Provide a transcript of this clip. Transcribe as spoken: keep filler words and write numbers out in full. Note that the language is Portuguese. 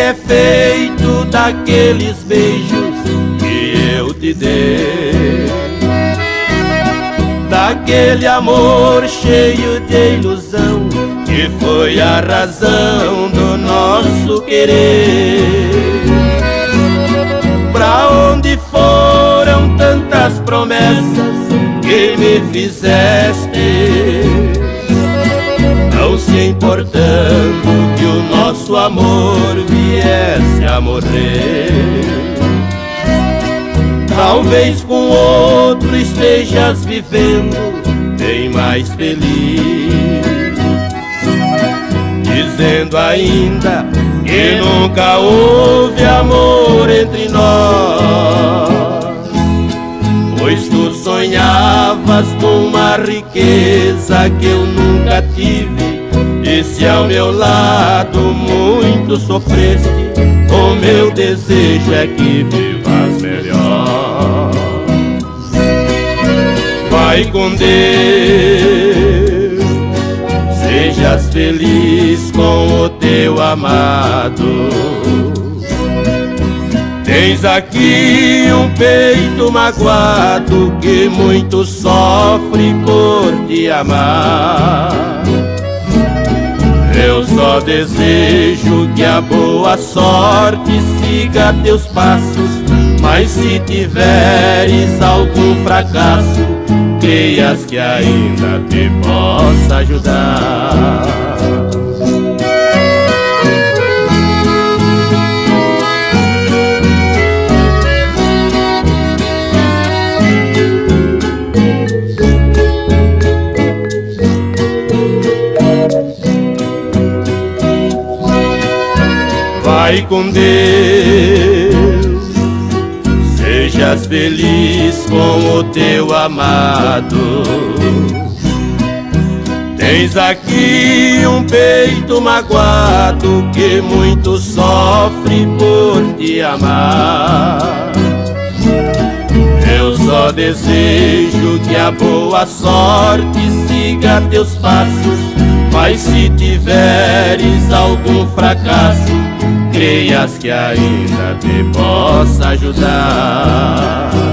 É feito daqueles beijos que eu te dei, daquele amor cheio de ilusão que foi a razão do nosso querer. Pra onde foram tantas promessas que me fizeste, não se importando que o nosso amor viesse a morrer? Talvez com outro estejas vivendo bem mais feliz, dizendo ainda que nunca houve amor entre nós. Pois tu sonhavas com uma riqueza que eu nunca tive, e se ao meu lado muito sofreste, o meu desejo é que vivas melhor. Vai com Deus, sejas feliz com o teu amado. Tens aqui um peito magoado que muito sofre por te amar. Eu só desejo que a boa sorte siga teus passos, mas se tiveres algum fracasso, creias que ainda te possa ajudar. Vai com Deus, sejas feliz com o teu amado. Tens aqui um peito magoado que muito sofre por te amar. Eu só desejo que a boa sorte siga teus passos, mas se tiveres algum fracasso, creias que ainda te possa ajudar.